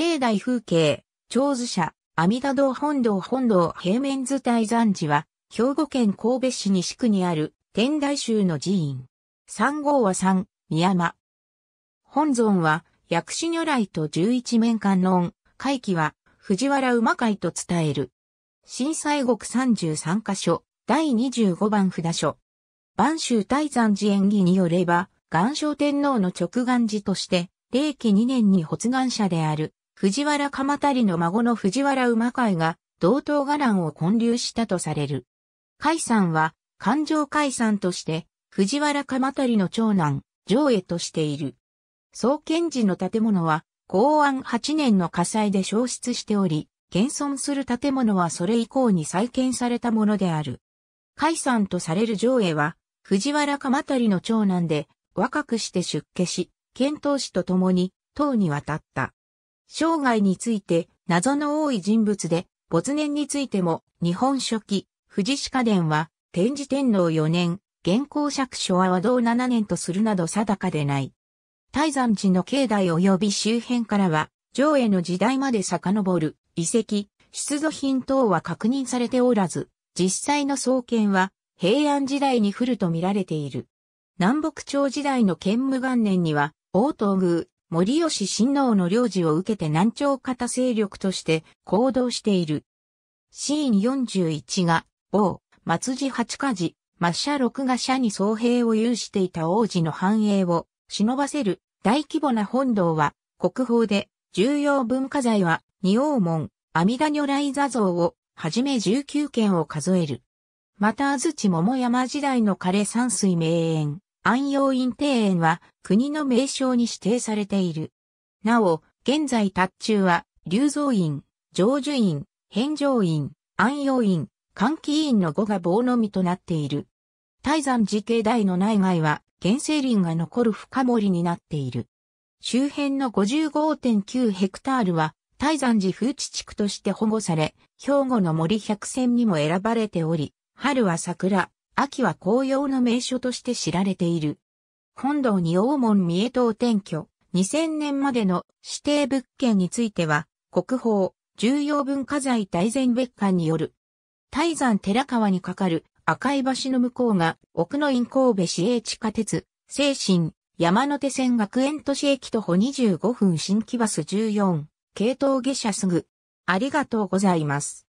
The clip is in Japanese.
境内風景、長寿社、阿弥陀堂本堂本堂平面図泰山寺は、兵庫県神戸市西区にある天台宗の寺院。山号は三、宮間。本尊は、薬師如来と十一面観音、開基は、藤原馬開と伝える。震災国33箇所、第25番札所。播州泰山寺縁起によれば、元正天皇の直願寺として、令亀2年に発願者である、藤原鎌足の孫の藤原馬開が、同等伽藍を建立したとされる。開山は、勧誠開山として、藤原鎌足の長男、上衛としている。創建時の建物は、弘安8年の火災で焼失しており、現存する建物はそれ以降に再建されたものである。開山とされる上衛は、藤原鎌足の長男で、若くして出家し、遣唐使と共に、唐に渡った。生涯について、謎の多い人物で、没年についても、日本書紀、藤士家伝は、天智天皇4年、元公爵所は和道7年とするなど定かでない。泰山寺の境内及び周辺からは、上衛の時代まで遡る、遺跡、出土品等は確認されておらず、実際の創建は、平安時代に古と見られている。南北朝時代の建武元年には、大東宮、森吉親王の領事を受けて南朝方勢力として行動している。シーン41が、某、松寺8ヶ寺、末社6ヶ社に僧兵を有していた王子の繁栄を忍ばせる大規模な本堂は、国宝で重要文化財は、仁王門、阿弥陀如来坐像をはじめ19件を数える。また安土桃山時代の枯山水名園、安養院庭園は国の名勝に指定されている。なお、現在塔頭は、龍造院、成就院、遍照院、安養院、観喜院の5が棒のみとなっている。泰山寺境内の内外は原生林が残る深森になっている。周辺の 55.9 ヘクタールは泰山寺風地地区として保護され、兵庫の森百選にも選ばれており、春は桜、秋は紅葉の名所として知られている。本堂仁王門三重塔転居、2000年までの指定物件については、国宝、重要文化財大善別館による。泰山寺川に架かる赤い橋の向こうが奥の院神戸市営地下鉄、静清、山手線学園都市駅徒歩25分新木バス14、系統下車すぐ。ありがとうございます。